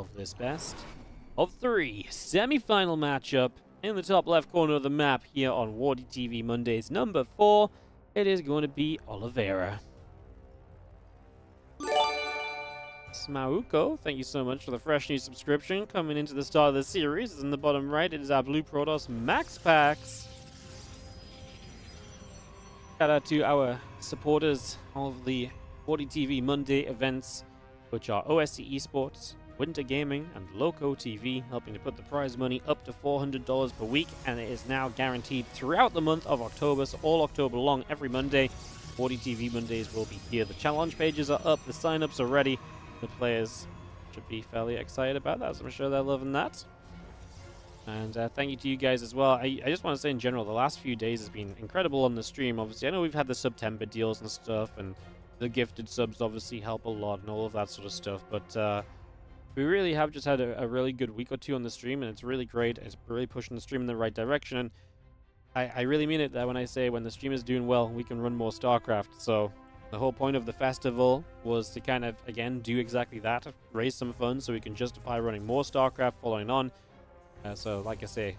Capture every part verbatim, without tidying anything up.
Hopefully it's best of three. Semi-final matchup in the top left corner of the map here on WardiTV Mondays. Number four, it is going to be Oliveira. Smauko, thank you so much for the fresh new subscription coming into the start of the series. It's in the bottom right. It is our Blue Protoss MaxPax. Shout out to our supporters of the WardiTV Monday events, which are O S C Esports, Winter Gaming, and Loco T V, helping to put the prize money up to four hundred dollars per week, and it is now guaranteed throughout the month of October, so all October long, every Monday, WardiTV Mondays will be here. The challenge pages are up, the sign-ups are ready. The players should be fairly excited about that, so I'm sure they're loving that. And uh, thank you to you guys as well. I, I just want to say in general, the last few days has been incredible on the stream. Obviously, I know we've had the September deals and stuff, and the gifted subs obviously help a lot and all of that sort of stuff. But uh, we really have just had a, a really good week or two on the stream, and it's really great. It's really pushing the stream in the right direction. And I, I really mean it that when I say when the stream is doing well, we can run more StarCraft. So the whole point of the festival was to kind of, again, do exactly that, raise some funds so we can justify running more StarCraft following on. Uh, so, like I say,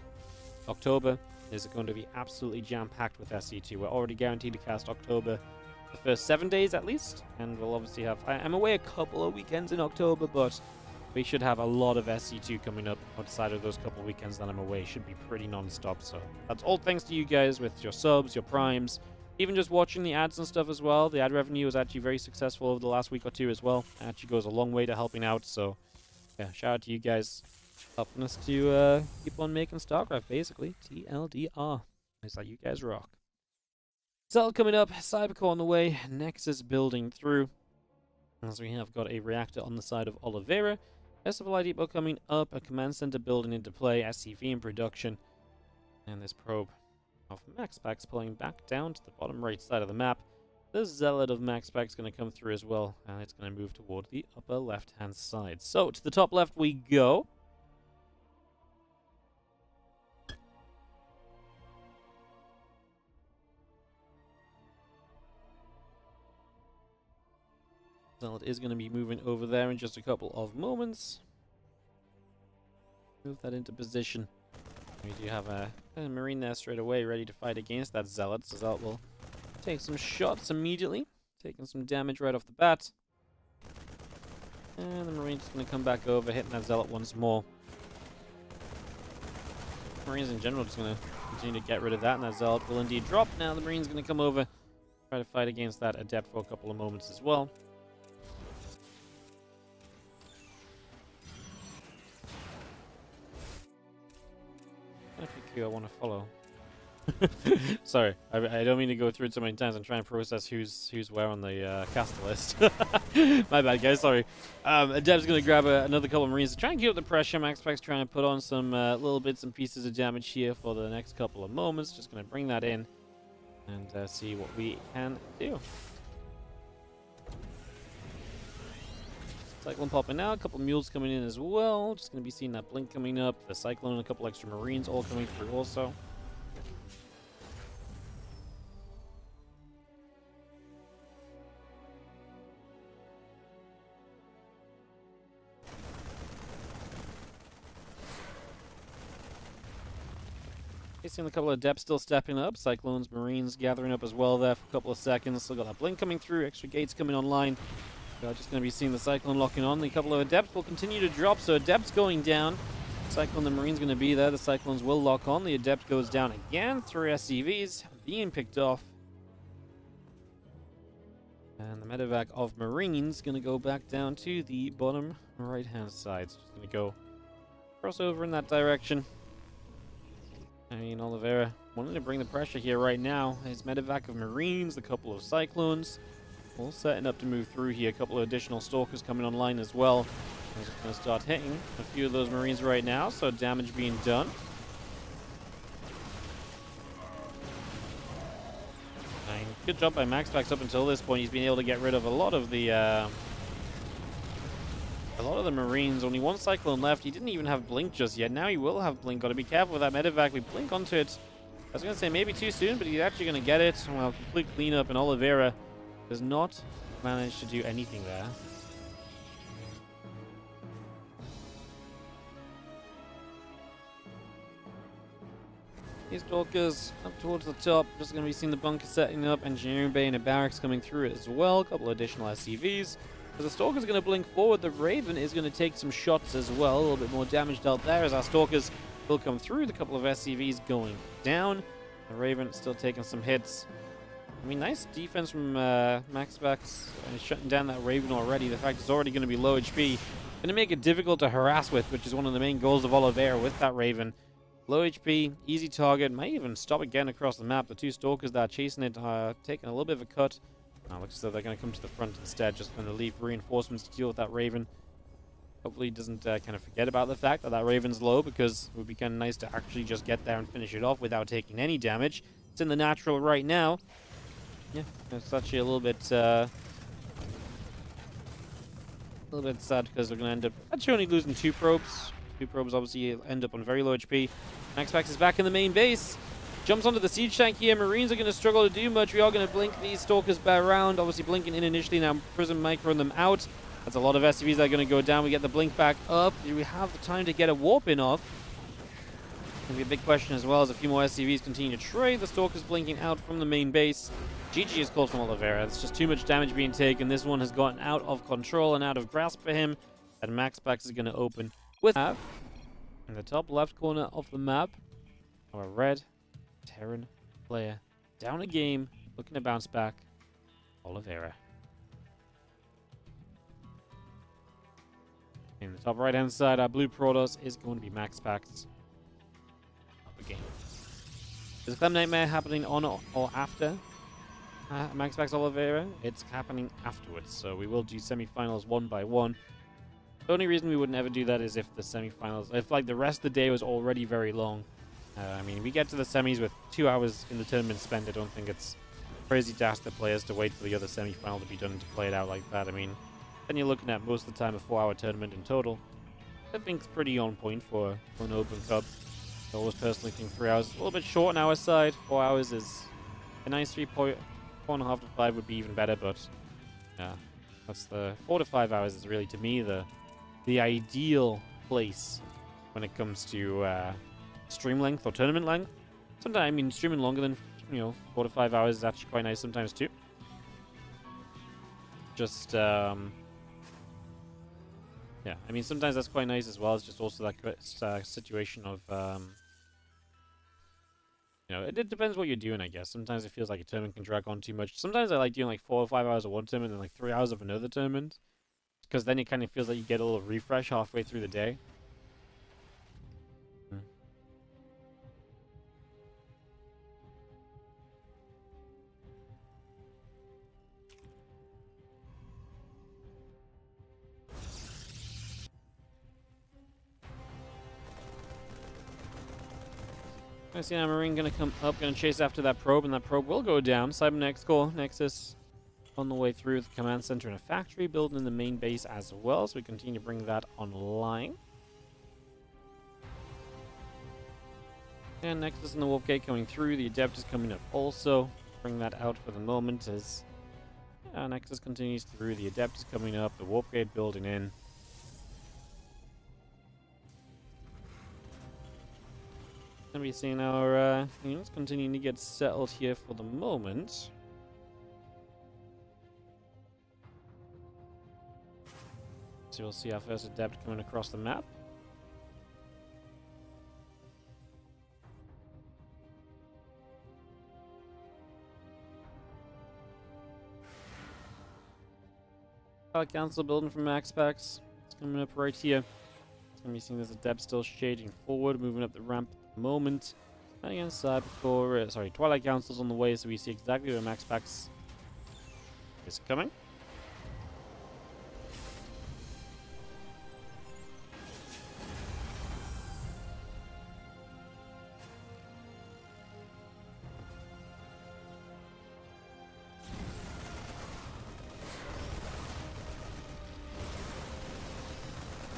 October is going to be absolutely jam-packed with S C two. We're already guaranteed to cast October the first seven days at least, and we'll obviously have... I, I'm away a couple of weekends in October, but we should have a lot of S C two coming up outside of those couple of weekends that I'm away. Should be pretty non-stop, so that's all thanks to you guys with your subs, your primes, even just watching the ads and stuff as well. The ad revenue was actually very successful over the last week or two as well. It actually goes a long way to helping out, so yeah, shout out to you guys. Helping us to uh, keep on making StarCraft, basically. T L D R. It's like you guys rock. Zealot coming up, Cybercore on the way, Nexus building through. As we have got a reactor on the side of Oliveira, a supply depot coming up, a command center building into play, S C V in production, and this probe of MaxPax pulling back down to the bottom right side of the map. The Zealot of MaxPax is going to come through as well, and it's going to move toward the upper left-hand side. So, to the top left we go. Zealot is going to be moving over there in just a couple of moments. Move that into position. We do have a, a Marine there straight away, ready to fight against that Zealot. So Zealot will take some shots immediately, taking some damage right off the bat. And the Marine's going to come back over, hitting that Zealot once more. Marines in general just going to continue to get rid of that, and that Zealot will indeed drop. Now the Marine's going to come over, try to fight against that Adept for a couple of moments as well. I want to follow. Sorry, I, I don't mean to go through it so many times and try and process who's who's where on the uh, caster list. My bad, guys. Sorry. Um, Adept's going to grab a, another couple of Marines to try and keep up the pressure. MaxPax trying to put on some uh, little bits and pieces of damage here for the next couple of moments. Just going to bring that in and uh, see what we can do. Cyclone popping out, a couple mules coming in as well. Just going to be seeing that Blink coming up, the Cyclone, and a couple extra Marines all coming through also. Seeing a couple of Adepts still stepping up, Cyclones, Marines gathering up as well there for a couple of seconds. Still got that Blink coming through, extra Gates coming online. We're just going to be seeing the Cyclone locking on. A couple of Adepts will continue to drop, so Adepts going down. Cyclone, the Marine's going to be there. The Cyclones will lock on. The Adept goes down again. Three S C Vs being picked off. And the Medevac of Marines going to go back down to the bottom right-hand side. So just going to go cross over in that direction. I mean, Oliveira wanting to bring the pressure here right now. His Medevac of Marines, a couple of Cyclones. All setting up to move through here. A couple of additional Stalkers coming online as well. I'm just going to start hitting a few of those Marines right now, so damage being done. And good job by MaxPax up until this point. He's been able to get rid of a lot of the uh, a lot of the Marines. Only one Cyclone left. He didn't even have Blink just yet. Now he will have Blink. Got to be careful with that Medevac. We Blink onto it. I was going to say maybe too soon, but he's actually going to get it. Well, complete cleanup, and Oliveira does not manage to do anything there. These Stalkers up towards the top. Just going to be seeing the bunker setting up, Engineering Bay and a Barracks coming through it as well. A couple additional S C Vs. As the Stalker's going to blink forward, the Raven is going to take some shots as well. A little bit more damage dealt there as our Stalkers will come through. The couple of S C Vs going down. The Raven still taking some hits. I mean, nice defense from uh, MaxPax. He's shutting down that Raven already. The fact it's already going to be low H P. Going to make it difficult to harass with, which is one of the main goals of Oliveira with that Raven. Low H P, easy target. Might even stop again across the map. The two Stalkers that are chasing it are taking a little bit of a cut. Now looks as though they're going to come to the front instead. Just going to leave reinforcements to deal with that Raven. Hopefully he doesn't uh, kind of forget about the fact that that Raven's low, because it would be kind of nice to actually just get there and finish it off without taking any damage. It's in the natural right now. Yeah, it's actually a little bit... Uh, a little bit sad because we're going to end up actually only losing two probes. Two probes obviously end up on very low H P. MaxPax is back in the main base. Jumps onto the siege tank here. Marines are going to struggle to do much. We are going to blink these Stalkers by round. Obviously blinking in initially. Now Prism might run them out. That's a lot of S C Vs that are going to go down. We get the blink back up. Do we have the time to get a warp in off? Going to be a big question as well as a few more S C Vs continue to trade. The Stalkers blinking out from the main base. G G is called from Oliveira. It's just too much damage being taken. This one has gotten out of control and out of grasp for him. And MaxPax is going to open with that in the top left corner of the map. Our red Terran player down a game, looking to bounce back. Oliveira. In the top right hand side, our blue Protoss is going to be MaxPax. Up again. Is Clem Nightmare happening on or, or after uh, MaxPax Oliveira? It's happening afterwards, so we will do semi-finals one by one. The only reason we wouldn't ever do that is if the semi-finals, if like the rest of the day was already very long. Uh, I mean, we get to the semis with two hours in the tournament spent. I don't think it's crazy to ask the players to wait for the other semi-final to be done to play it out like that. I mean, then you're looking at most of the time a four-hour tournament in total. I think it's pretty on point for, for an Open Cup. I always personally think three hours is a little bit short on our side. Four hours is a nice three point, four and a half to five would be even better, but yeah, that's the four to five hours is really to me the the ideal place when it comes to uh, stream length or tournament length. Sometimes, I mean, streaming longer than, you know, four to five hours is actually quite nice sometimes too. Just, um, yeah, I mean, sometimes that's quite nice as well. It's just also that uh, situation of, um, you know, it, it depends what you're doing, I guess. Sometimes it feels like a tournament can drag on too much. Sometimes I like doing like four or five hours of one tournament and like three hours of another tournament, because then it kind of feels like you get a little refresh halfway through the day. Hmm. I see now Marine going to come up, going to chase after that probe, and that probe will go down. Cybernex core, Nexus. On the way through the command center and a factory, building in the main base as well, so we continue to bring that online. And Nexus and the Warpgate coming through, the Adept is coming up also. Bring that out for the moment as yeah, Nexus continues through, the Adept is coming up, the Warpgate building in. And we're seeing our uh, units continuing to get settled here for the moment. So we'll see our first Adept coming across the map. Our council building from MaxPax. It's coming up right here. It's going to be seeing this Adept still shading forward, moving up the ramp at the moment. And again, Cybercore, uh, sorry, Twilight Council's on the way, so we see exactly where MaxPax is coming.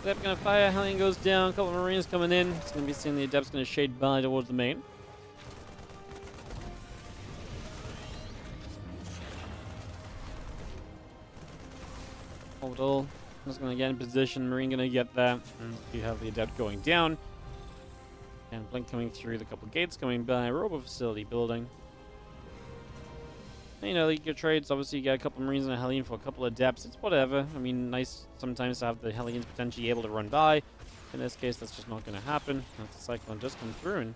Adept gonna fire, Hellion goes down, a couple of Marines coming in. It's gonna be seeing the Adept's gonna shade by towards the main. Hold all. I'm just gonna get in position, Marine gonna get there. And you have the Adept going down. And Blink coming through the couple gates coming by. Robo Facility building. And, you know, like your trades, obviously you got a couple Marines and a Hellion for a couple of Adepts. It's whatever. I mean, nice sometimes to have the Hellions potentially able to run by. In this case, that's just not going to happen. That's the Cyclone just come through and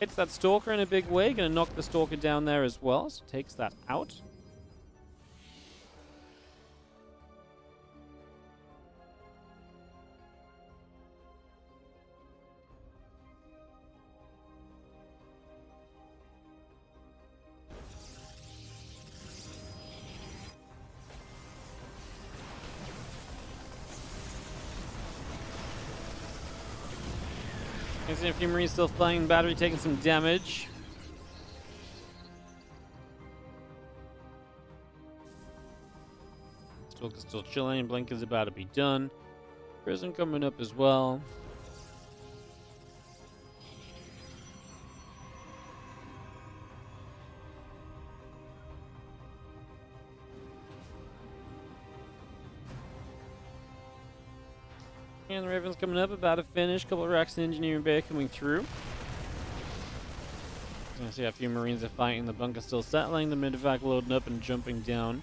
hits that Stalker in a big way. Going to knock the Stalker down there as well. So takes that out. A few Marines still flying battery, taking some damage. Stalker's still chilling. Blink is about to be done. Prism coming up as well. And the Raven's coming up, about to finish. Couple of racks in Engineering Bay coming through. I see a few Marines are fighting. The bunker still settling. The Medevac loading up and jumping down.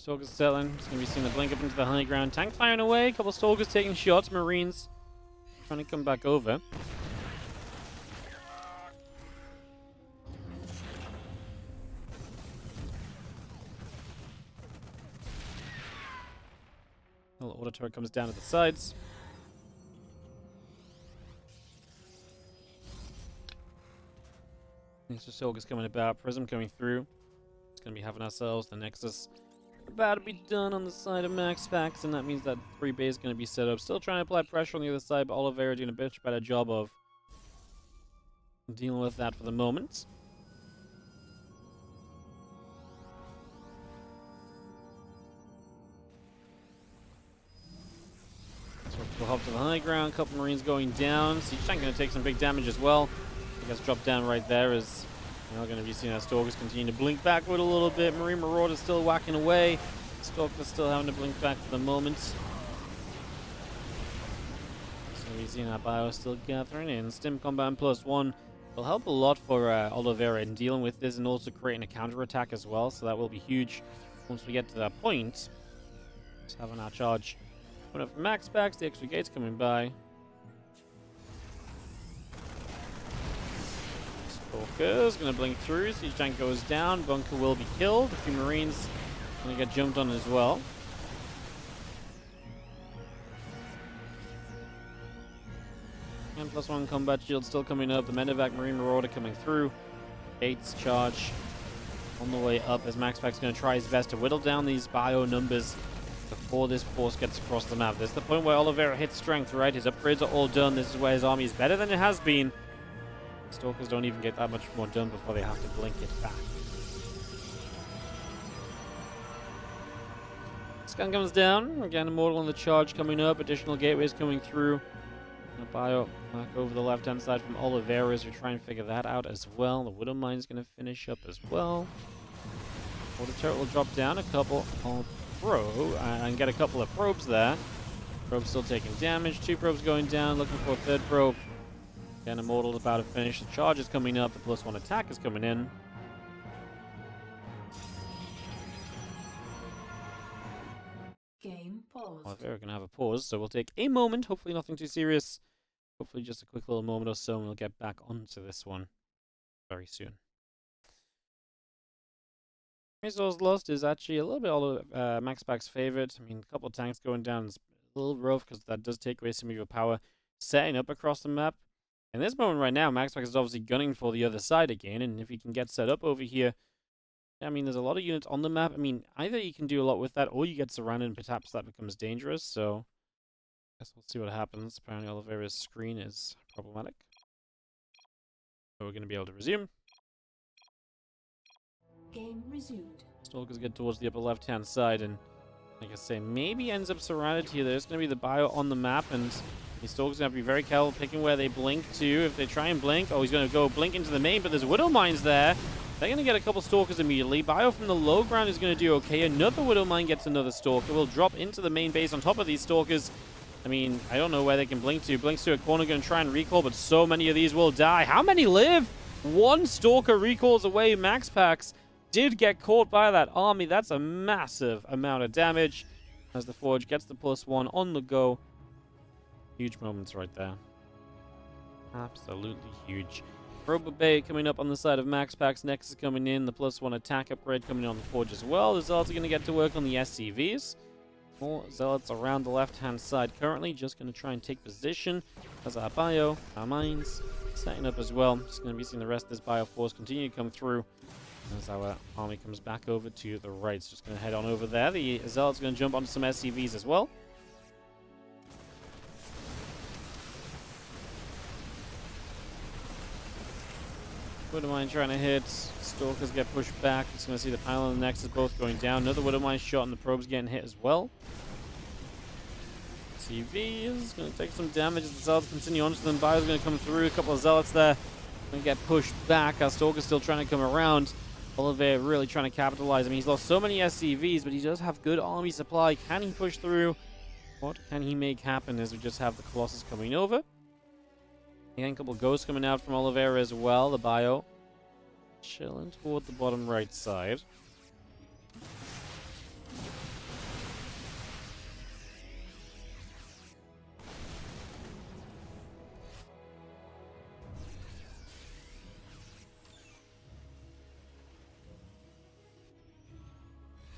Stalker's settling. It's going to be seeing the Blink up into the high ground. Tank firing away. A couple of Stalkers taking shots. Marines trying to come back over. Little auto turret comes down to the sides. There's the Stalkers coming about. Prism coming through. It's going to be having ourselves the Nexus. About to be done on the side of MaxPax, and that means that three bay is going to be set up. Still trying to apply pressure on the other side, but Oliveira doing a bitch better job of dealing with that for the moment. So we'll hop to the high ground. A couple Marines going down. Siege Tank going to take some big damage as well. I guess drop down right there is. Now going to be seeing our Stalkers continue to blink backward a little bit. Marine Marauder's still whacking away. Stalker's still having to blink back for the moment. So we've seen our bio still gathering in. Stim combat and plus one will help a lot for uh, Oliveira in dealing with this and also creating a counterattack as well. So that will be huge once we get to that point. Just having our charge. One up from MaxPax, the extra gate's coming by. Stalker's going to blink through. Siege Tank goes down. Bunker will be killed. A few Marines going to get jumped on as well. And plus one combat shield still coming up. The Medevac, Marine Marauder coming through. Gates charge on the way up as MaxPax is going to try his best to whittle down these bio numbers before this force gets across the map. This is the point where Oliveira hits strength, right? His upgrades are all done. This is where his army is better than it has been. Stalkers don't even get that much more done before they have to blink it back. Scan comes down. Again, Immortal on the charge coming up. Additional gateways coming through. A bio back over the left-hand side from Oliveira as we try and figure that out as well. The Widow Mine is going to finish up as well. Water turret will drop down a couple of probe and get a couple of probes there. Probe's still taking damage. Two probes going down. Looking for a third probe. Again, Immortal's about to finish. The charge is coming up. The plus one attack is coming in. Game pause. Well, we're going to have a pause, so we'll take a moment. Hopefully nothing too serious. Hopefully just a quick little moment or so, and we'll get back onto this one very soon. Resource lost is actually a little bit all of uh, MaxPax's favorite. I mean, a couple of tanks going down is a little rough because that does take away some of your power setting up across the map. In this moment right now, MaxPax is obviously gunning for the other side again, and if he can get set up over here, I mean, there's a lot of units on the map. I mean, either you can do a lot with that, or you get surrounded, and perhaps that becomes dangerous, so I guess we'll see what happens. Apparently Oliveira's screen is problematic. So we're going to be able to resume. Game resumed. Stalkers get towards the upper left-hand side, and like I say, maybe ends up surrounded here. There's going to be the bio on the map, and he's still going to have to be very careful picking where they blink to. If they try and blink, oh, he's going to go blink into the main, but there's Widow Mines there. They're going to get a couple Stalkers immediately. Bio from the low ground is going to do okay. Another Widow Mine gets another Stalker. Will drop into the main base on top of these Stalkers. I mean, I don't know where they can blink to. Blinks to a corner, going to try and recall, but so many of these will die. How many live? One Stalker recalls away. MaxPax did get caught by that army. That's a massive amount of damage as the Forge gets the plus one on the go. Huge moments right there. Absolutely huge. Robo Bay coming up on the side of MaxPax. Nexus coming in. The plus one attack upgrade coming in on the Forge as well. The Zealots are going to get to work on the S C Vs. More Zealots around the left-hand side currently. Just going to try and take position as our bio, our mines, setting up as well. Just going to be seeing the rest of this bio force continue to come through as our army comes back over to the right. So just going to head on over there. The Zealot's going to jump onto some S C Vs as well. Widow Mine trying to hit. Stalkers get pushed back. It's going to see the pylon and the Nexus both going down. Another Widow Mine shot and the probe's getting hit as well. T V is going to take some damage as the Zealots continue onto them. Bio's going to come through. A couple of Zealots there. Going to get pushed back. Our Stalker's still trying to come around. Oliveira really trying to capitalize. I mean, he's lost so many S C Vs, but he does have good army supply. Can he push through? What can he make happen as we just have the Colossus coming over? Again, a couple of ghosts coming out from Oliveira as well. The bio chilling toward the bottom right side.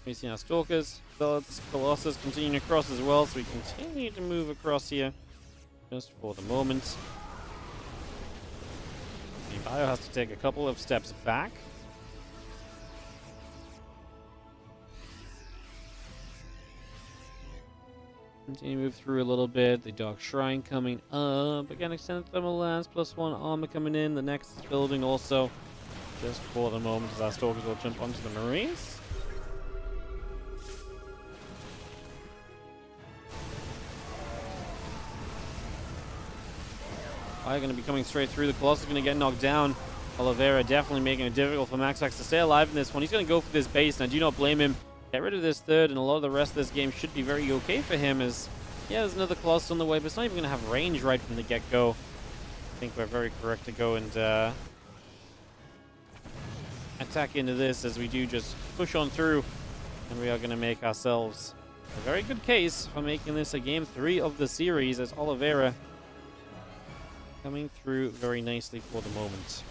We see our Stalkers, Zealots, Colossus continuing across as well, so we continue to move across here just for the moment. The bio has to take a couple of steps back. Continue to move through a little bit. The Dark Shrine coming up. Again, extended thermal lance, plus one armor coming in. The next building also just for the moment as our Stalkers will jump onto the Marines. Bio going to be coming straight through. The Colossus is going to get knocked down. Oliveira definitely making it difficult for MaxPax to stay alive in this one. He's going to go for this base, and I do not blame him. Get rid of this third, and a lot of the rest of this game should be very okay for him. As yeah, there's another Colossus on the way, but it's not even going to have range right from the get-go. I think we're very correct to go and uh, attack into this as we do just push on through, and we are going to make ourselves a very good case for making this a game three of the series as Oliveira coming through very nicely for the moment.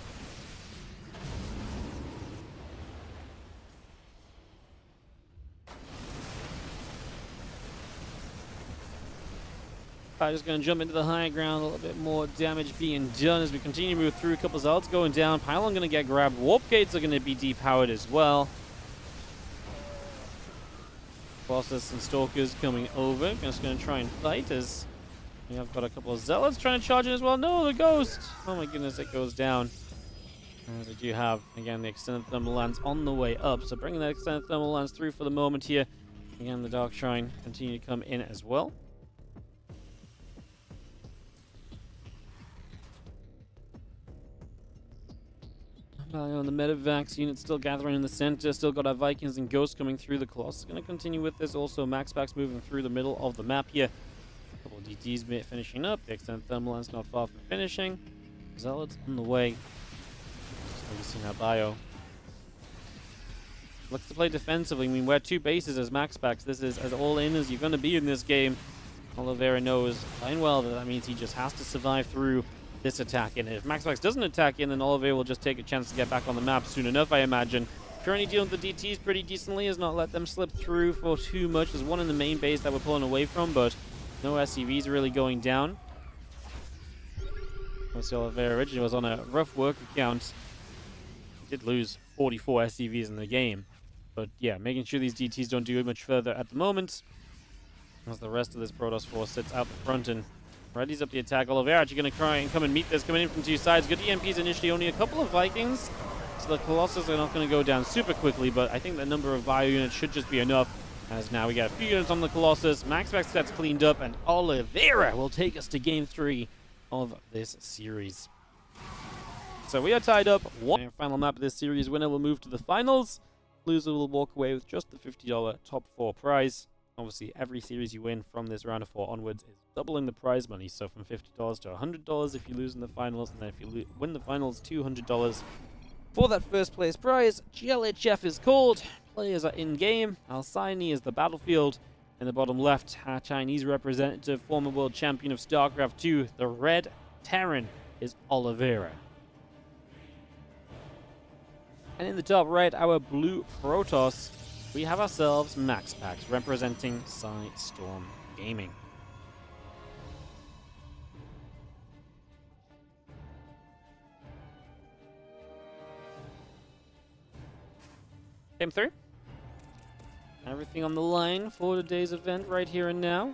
I'm just going to jump into the high ground. A little bit more damage being done as we continue to move through. A couple of Zealots going down. Pylon going to get grabbed. Warp gates are going to be depowered as well. Colossus and Stalkers coming over. Just going to try and fight as we have got a couple of Zealots trying to charge in as well. No, the Ghost! Oh my goodness, it goes down. As we do have, again, the extended thermal lance on the way up. So bringing that extended thermal lance through for the moment here. Again, the Dark Shrine continue to come in as well. On the Medevac unit still gathering in the center. Still got our Vikings and Ghosts coming through. The Colossus is going to continue with this. Also, MaxPax moving through the middle of the map here. Couple of D Ts finishing up. The extended thermal lance not far from finishing. Zealots on the way. Just noticing our bio. Looks to play defensively. I mean, we're two bases as MaxPax. This is as all in as you're going to be in this game. Oliveira knows fine well that that means he just has to survive through this attack in. If MaxPax doesn't attack in, then Oliveira will just take a chance to get back on the map soon enough, I imagine. Currently dealing with the D Ts pretty decently, has not let them slip through for too much. There's one in the main base that we're pulling away from, but no S C Vs really going down. Obviously, Oliveira originally was on a rough work account. He did lose forty-four S C Vs in the game. But yeah, making sure these D Ts don't do much further at the moment, as the rest of this Protoss force sits out the front and readies up the attack. Oliveira actually going to try and come and meet this, coming in from two sides. Good E M Ps initially, only a couple of Vikings. So the Colossus are not going to go down super quickly, but I think the number of bio units should just be enough As now we got a few units on the Colossus, MaxPax gets cleaned up, and Oliveira will take us to game three of this series. So we are tied up. One final map of this series. Winner will move to the finals. Loser will walk away with just the fifty dollar top four prize. Obviously, every series you win from this round of four onwards is doubling the prize money. So from fifty dollars to one hundred dollars if you lose in the finals, and then if you win the finals, two hundred dollars. For that first place prize, G L H F is called. Players are in game. Alcyone is the battlefield. In the bottom left, our Chinese representative, former world champion of StarCraft two, the Red Terran, is Oliveira. And in the top right, our blue Protoss, we have ourselves MaxPax, representing Psystorm Gaming. Game three. Everything on the line for today's event right here and now.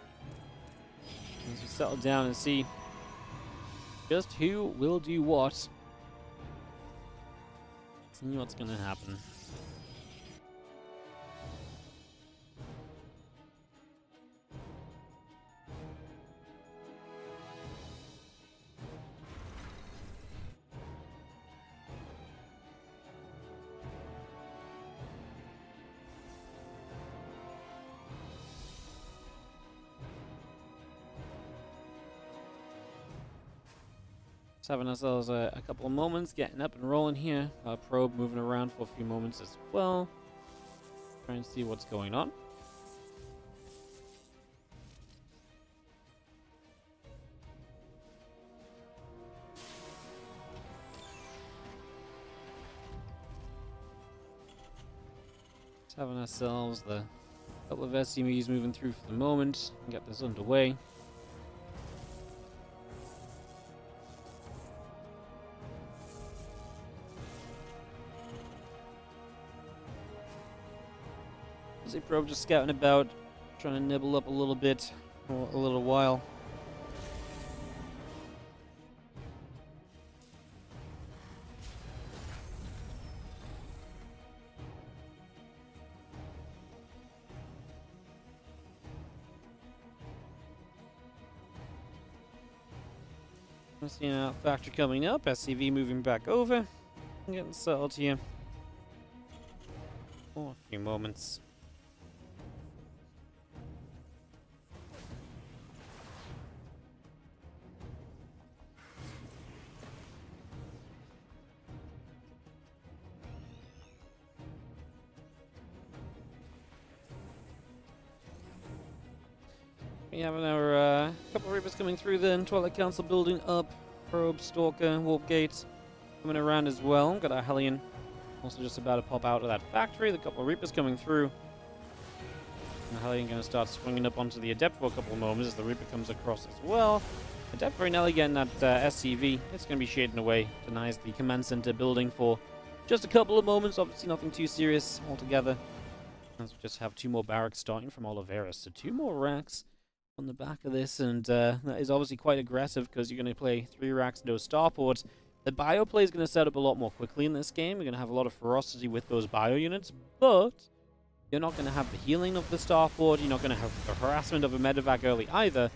As we settle down and see just who will do what. See what's going to happen. Having ourselves a, a couple of moments, getting up and rolling here. Our probe moving around for a few moments as well. Try and see what's going on. Just having ourselves the couple of S C Vs moving through for the moment and get this underway. Probe just scouting about, trying to nibble up a little bit for a little while. I'm seeing our factory coming up, S C V moving back over, I'm getting settled here for a few moments. We have our uh, couple of Reapers coming through then. Twilight Council building up. Probe, Stalker, Warpgate coming around as well. Got our Hellion also just about to pop out of that factory. The couple of Reapers coming through. And the Hellion going to start swinging up onto the Adept for a couple of moments as the Reaper comes across as well. Adept very nearly getting that uh, S C V. It's going to be shading away. Denies the Command Center building for just a couple of moments. Obviously nothing too serious altogether. As we just have two more barracks starting from Oliveira. So two more racks on the back of this, and uh, that is obviously quite aggressive because you're going to play three racks, no starport. The bio play is going to set up a lot more quickly in this game. You're going to have a lot of ferocity with those bio units, but you're not going to have the healing of the starport. You're not going to have the harassment of a medevac early either.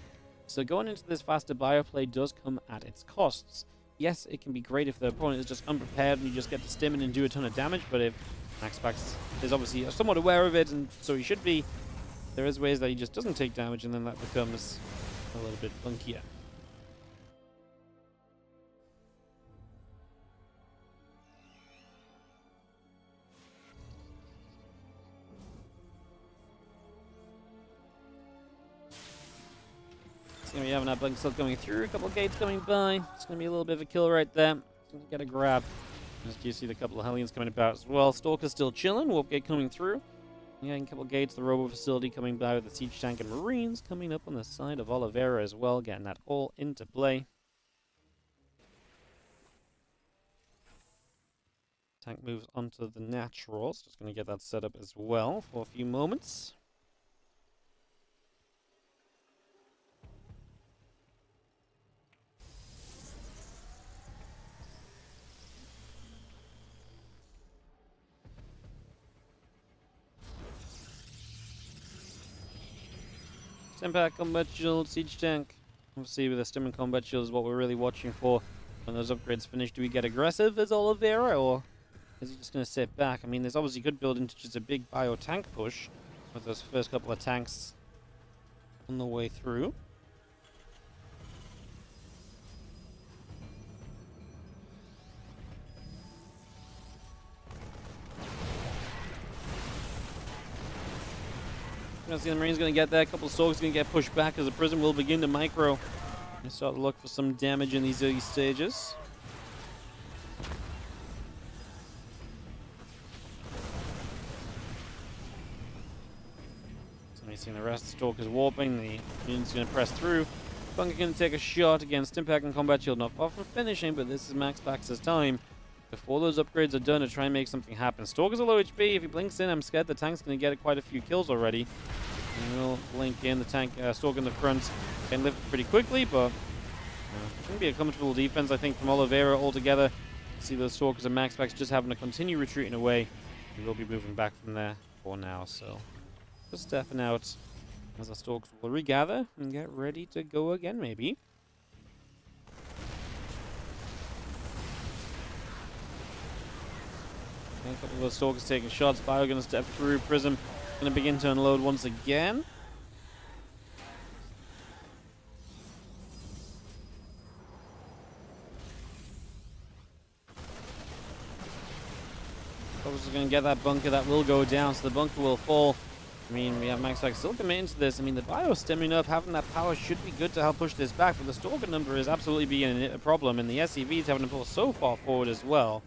So going into this faster bio play does come at its costs. Yes, it can be great if the opponent is just unprepared and you just get to stim in and do a ton of damage, but if MaxPax is obviously somewhat aware of it, and so he should be, there is ways that he just doesn't take damage, and then that becomes a little bit funkier. It's going to be having that blink still coming through, a couple of gates coming by. It's going to be a little bit of a kill right there. It's going to get a grab. Just you see the couple of Hellions coming about as well. Stalker's still chilling, Warpgate coming through. Yeah, and a couple of gates, the Robo Facility coming by with the Siege Tank and Marines coming up on the side of Oliveira as well, getting that all into play. Tank moves onto the Naturals, just going to get that set up as well for a few moments. Stimpak combat shield, siege tank. Obviously with the stim and combat shield is what we're really watching for. When those upgrades finish, do we get aggressive as Oliveira, or is he just going to sit back? I mean, there's obviously good build into just a big bio tank push with those first couple of tanks on the way through. I see the Marine's going to get there. A couple of Sorgs going to get pushed back as the Prism will begin to micro and start to look for some damage in these early stages. So we've seen the rest of the Stalkers warping. The Marine's going to press through. Bunker going to take a shot against Impact and Combat Shield. Not far from finishing, but this is MaxPax's time before those upgrades are done to try and make something happen. Stalker's a low H P. If he blinks in, I'm scared the tank's going to get quite a few kills already. And we'll blink in. The tank, uh, Stalker in the front, can lift pretty quickly, but it's going to be a comfortable defense, I think, from Oliveira altogether. See those Stalkers and MaxPax just having to continue retreating away. We will be moving back from there for now, so just stepping out as our Stalkers will regather and get ready to go again, maybe. A couple of those Stalkers taking shots. Bio going to step through. Prism going to begin to unload once again. Obviously going to get that bunker. That will go down, so the bunker will fall. I mean, we have MaxPax still committing to this. I mean, the bio stemming up, having that power should be good to help push this back, but the Stalker number is absolutely being a problem, and the S C V is having to pull so far forward as well.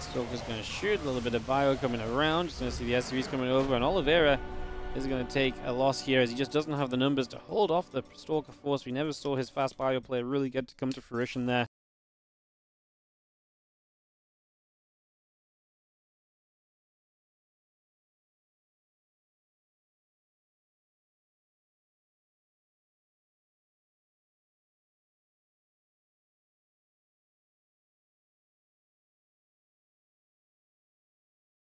Stalker's going to shoot, a little bit of bio coming around. Just going to see the S C Vs coming over, and Oliveira is going to take a loss here as he just doesn't have the numbers to hold off the Stalker force. We never saw his fast bio play really get to come to fruition there.